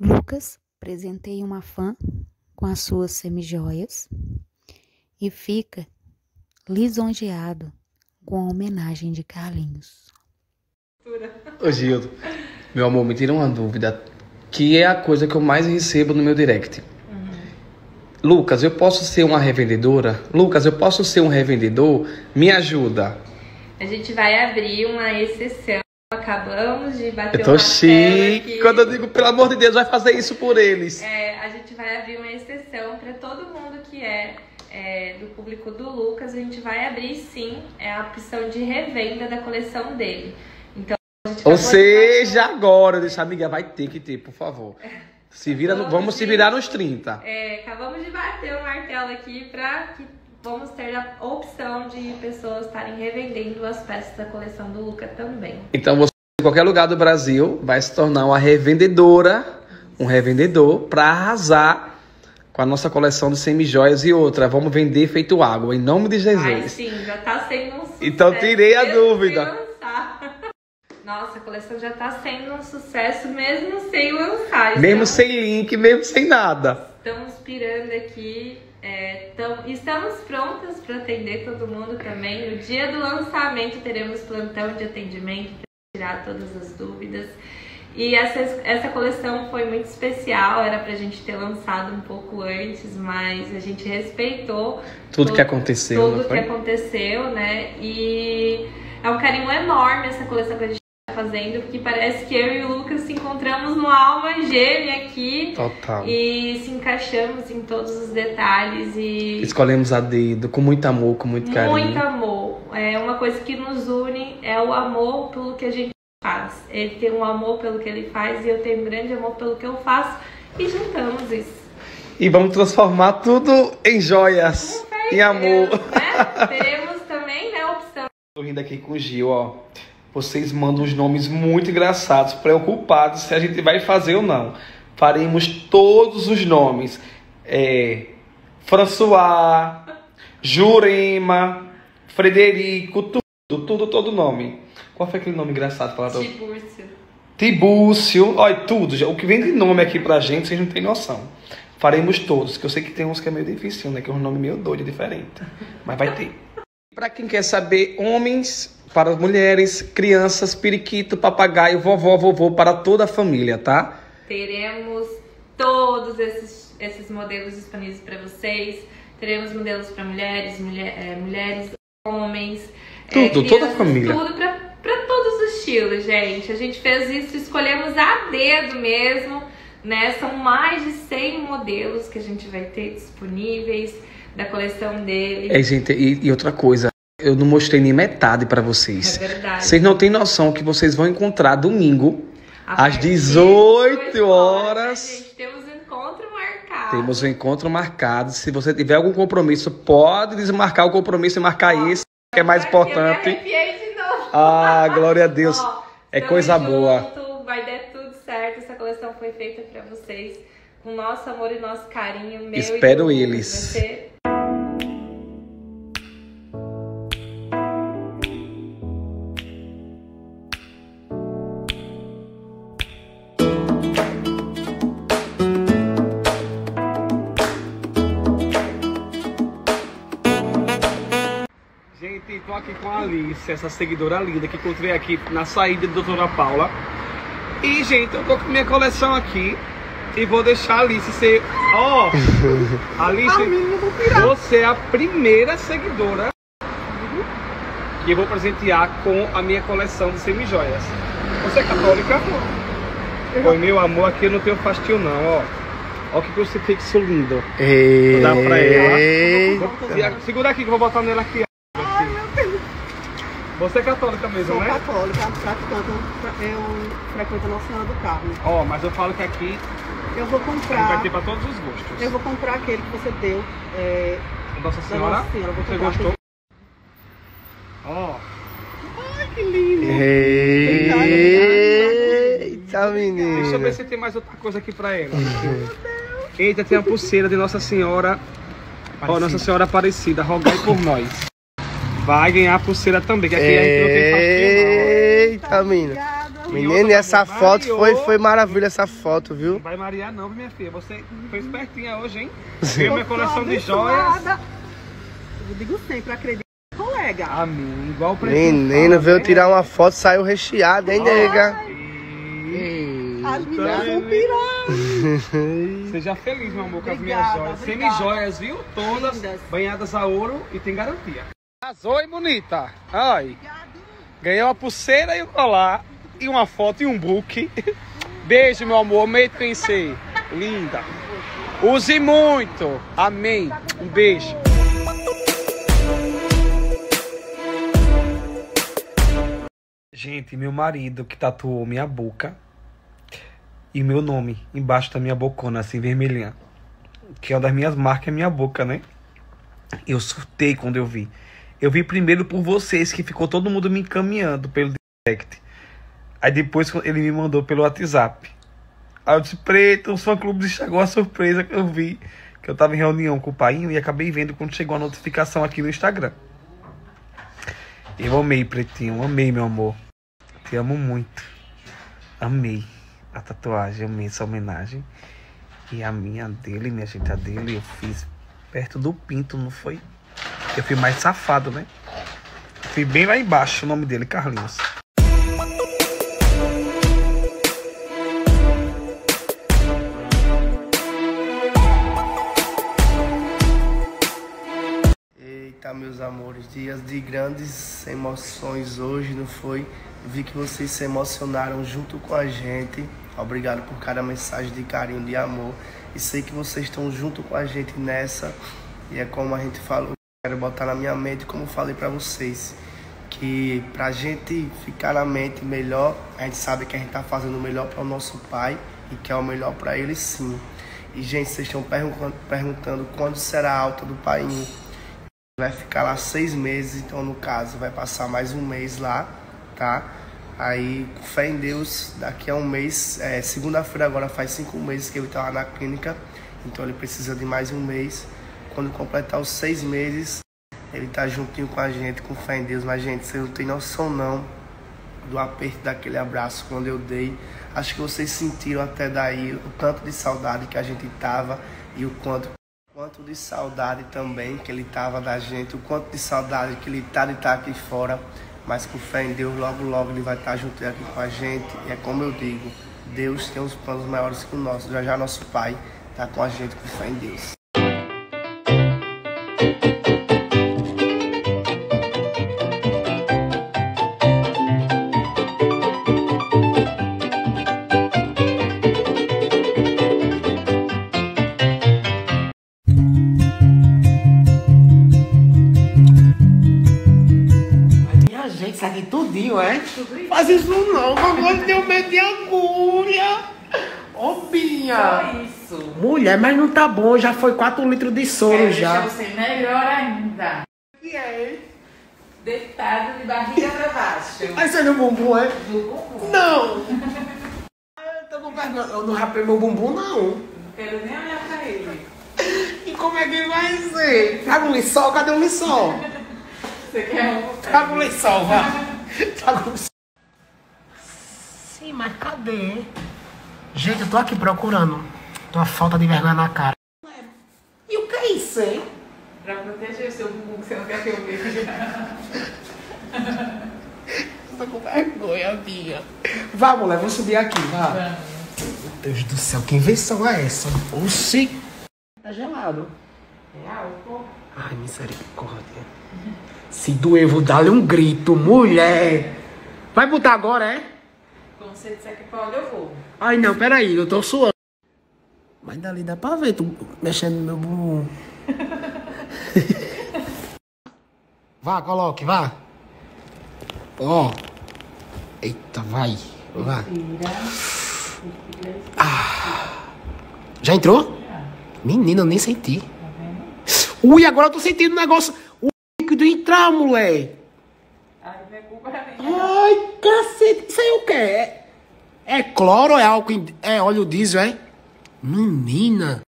Lucas, presenteia uma fã com as suas semijoias e fica lisonjeado com a homenagem de Carlinhos. Ô Gildo, meu amor, me tira uma dúvida, que é a coisa que eu mais recebo no meu direct. Lucas, eu posso ser uma revendedora? Lucas, eu posso ser um revendedor? Me ajuda. A gente vai abrir uma exceção. Acabamos de bater o martelo chique aqui. Quando eu digo, pelo amor de Deus, vai fazer isso por eles. É, a gente vai abrir uma exceção para todo mundo que é do público do Lucas. A gente vai abrir, sim, a opção de revenda da coleção dele. Então, a gente ou seja, fazer... agora, deixa amiga, vai ter que ter, por favor. Se vira, vamos se virar nos 30. É, acabamos de bater o martelo aqui para que vamos ter a opção de pessoas estarem revendendo as peças da coleção do Lucas também. Então você, em qualquer lugar do Brasil, vai se tornar uma revendedora, um revendedor, para arrasar com a nossa coleção de semijoias e outra. Vamos vender feito água, em nome de Jesus. Ai, sim, já tá sendo um sucesso. Então tirei a dúvida. Nossa, a coleção já tá sendo um sucesso, mesmo sem lançar. Mesmo então, sem link, mesmo sem nada. Estamos pirando aqui. Estamos prontas para atender todo mundo também. No dia do lançamento teremos plantão de atendimento para tirar todas as dúvidas. E essa coleção foi muito especial, era pra gente ter lançado um pouco antes, mas a gente respeitou tudo que aconteceu. Tudo que aconteceu, né? E é um carinho enorme essa coleção que a gente fazendo, porque parece que eu e o Lucas se encontramos no alma gêmea aqui. Total. E se encaixamos em todos os detalhes e... escolhemos a dedo, com muito amor, com muito carinho. Muito amor. É uma coisa que nos une, é o amor pelo que a gente faz. Ele tem um amor pelo que ele faz e eu tenho um grande amor pelo que eu faço e juntamos isso. E vamos transformar tudo em joias, em amor. Né? Teremos também, né, a opção. Tô rindo aqui com o Gil, ó. Vocês mandam uns nomes muito engraçados, preocupados se a gente vai fazer ou não. Faremos todos os nomes. François, Jurema, Frederico, todo nome. Qual foi aquele nome engraçado? Tibúrcio. Tibúrcio. Olha, tudo. O que vem de nome aqui pra gente, vocês não têm noção. Faremos todos, que eu sei que tem uns que é meio difícil, né? Que é um nome meio doido, diferente. Mas vai ter. Pra quem quer saber, homens... para as mulheres, crianças, periquito, papagaio, vovó, vovô, para toda a família, tá? Teremos todos esses modelos disponíveis para vocês. Teremos modelos para mulheres, mulheres, homens, tudo, crianças, toda a família. Tudo para todos os estilos, gente. A gente fez isso, escolhemos a dedo mesmo, né? São mais de 100 modelos que a gente vai ter disponíveis da coleção dele. É, gente, e outra coisa. Eu não mostrei nem metade para vocês. É verdade. Vocês não têm noção que vocês vão encontrar domingo, às 18 horas. Né, gente? Temos um encontro marcado. Temos um encontro marcado. Se você tiver algum compromisso, pode desmarcar o compromisso e marcar esse, que é mais importante. Eu me arrepiei de novo. Ah, glória a Deus. Ó, é coisa boa. Vai dar tudo certo. Essa coleção foi feita para vocês. O nosso amor e nosso carinho. Meu espero e eles. Você... Estou aqui com a Alice, essa seguidora linda que encontrei aqui na saída do Dr. Paula. E, gente, eu tô com minha coleção aqui e vou deixar a Alice ser... Ó, oh, Alice, você é a primeira seguidora que eu vou presentear com a minha coleção de semijoias. Você é católica? Oi, meu amor, aqui eu não tenho fastio não, ó. Olha que crucifixo lindo. Vou dar pra ela. Segura aqui que eu vou botar nela aqui. Você é católica mesmo, sou, né? Sou católica, eu frequento a Nossa Senhora do Carmo. Ó, mas eu falo que aqui... eu vou comprar... vai ter para todos os gostos. Eu vou comprar aquele que você deu, Nossa Senhora? Nossa Senhora. Você gostou? Ó. Ai, que lindo! Eita, menina! Deixa eu ver se tem mais outra coisa aqui para ela. Eita, tem a pulseira de Nossa Senhora... ó, Nossa Senhora Aparecida, rogai por nós. Vai ganhar a pulseira também, que aqui a gente não tem fatia. Eita, mina. Menino, e essa foto foi maravilha, essa foto, viu? Não vai marear não, minha filha. Você foi espertinha hoje, hein? Sim. Minha coleção de joias. Eu digo sempre, acredito, colega. Amém, igual pra mim. Menino, veio tirar uma foto, saiu recheado, hein, nega? As meninas vão pirar. Seja feliz, meu amor, com as minhas joias. Semi-joias, viu? Todas banhadas a ouro e tem garantia. Arrasou e bonita. Ai. Ganhei uma pulseira e um colar. E uma foto e um book. Beijo, meu amor. Amei te conhecer. Linda. Use muito. Amém. Um beijo. Gente, meu marido que tatuou minha boca e meu nome embaixo da minha bocona, assim, vermelhinha. Que é uma das minhas marcas, é minha boca, né? Eu surtei quando eu vi. Eu vi primeiro por vocês, que ficou todo mundo me encaminhando pelo direct. Aí depois ele me mandou pelo WhatsApp. Aí eu disse, preto, o fã-clube chegou a surpresa que eu vi. Que eu tava em reunião com o painho e acabei vendo quando chegou a notificação aqui no Instagram. Eu amei, pretinho, amei, meu amor. Te amo muito. Amei a tatuagem, amei essa homenagem. E a minha dele, minha gente, a dele eu fiz perto do pinto, não foi? Eu fui mais safado, né? Fui bem lá embaixo o nome dele, Carlinhos. Meus amores, dias de grandes emoções hoje, não foi? Vi que vocês se emocionaram junto com a gente. Obrigado por cada mensagem de carinho, de amor. E sei que vocês estão junto com a gente nessa. E é como a gente falou, quero botar na minha mente, como falei pra vocês, que pra gente ficar na mente melhor, a gente sabe que a gente tá fazendo o melhor para o nosso pai e que é o melhor pra ele, sim. E gente, vocês estão perguntando quando será a alta do pai. Vai ficar lá 6 meses, então no caso vai passar mais um mês lá, tá? Aí, com fé em Deus, daqui a um mês, segunda-feira agora faz 5 meses que ele tá lá na clínica, então ele precisa de mais um mês. Quando completar os 6 meses, ele tá juntinho com a gente, com fé em Deus. Mas gente, vocês não tem noção não do aperto daquele abraço quando eu dei. Acho que vocês sentiram até daí o tanto de saudade que a gente tava e o quanto de saudade também que ele tava da gente, o quanto de saudade que ele tá de estar aqui fora, mas com fé em Deus, logo logo ele vai estar junto aqui com a gente. E é como eu digo, Deus tem uns planos maiores que o nosso, já já nosso pai tá com a gente, com fé em Deus. Faz isso não, agora tenho medo de agulha. Ô, Binha. Só isso. Mulher, mas não tá bom, já foi 4 litros de soro já. Deixa você melhor ainda. O que é? Deitado de barriga pra baixo. Aí você é no bumbum, é? No bumbum. Não. Eu não rapei meu bumbum, não. Não quero nem olhar pra ele. E como é que vai ser? Tá no lençol? Cadê o lençol? Você quer um? Tá no lençol, vai. Sim, mas cadê? Gente, eu tô aqui procurando. Tô uma falta de vergonha na cara. E o que é isso, hein? Pra proteger o seu bumbum que você não quer que eu veja. Tô com vergonha, Bia. Vá, mulher, vou subir aqui, vá. Meu Deus do céu, que invenção é essa? Oxi. Tá gelado. É álcool? Ai, misericórdia. Se doer, eu vou dar-lhe um grito, mulher. Vai botar agora, é? Como você disser que pode, eu vou. Ai, não, peraí, eu tô suando. Mas dali dá pra ver, tu mexendo no meu bumbum. Vá, coloque, vá. Ó. Eita, vai. Vá. Respira. Ah. Já entrou? Já. Menina, eu nem senti. Tá vendo? Ui, agora eu tô sentindo um negócio... De entrar, mulher. Ai, não é culpa minha. Ai, cacete. Isso aí o que é? É cloro, é álcool, é óleo diesel, é? Menina.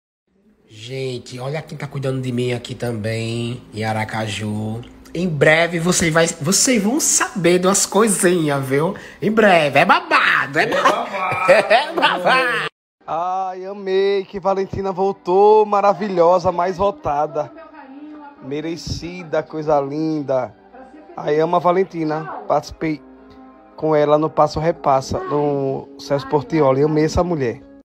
Gente, olha quem tá cuidando de mim aqui também, em Aracaju. Em breve vocês vão saber de umas coisinhas, viu? Em breve. É babado. Ai, amei que Valentina voltou. Maravilhosa, mais votada. Merecida, coisa linda. Ai, amo a Valentina. Participei com ela no Passo Repassa, no Celso Portioli. Amei essa mulher.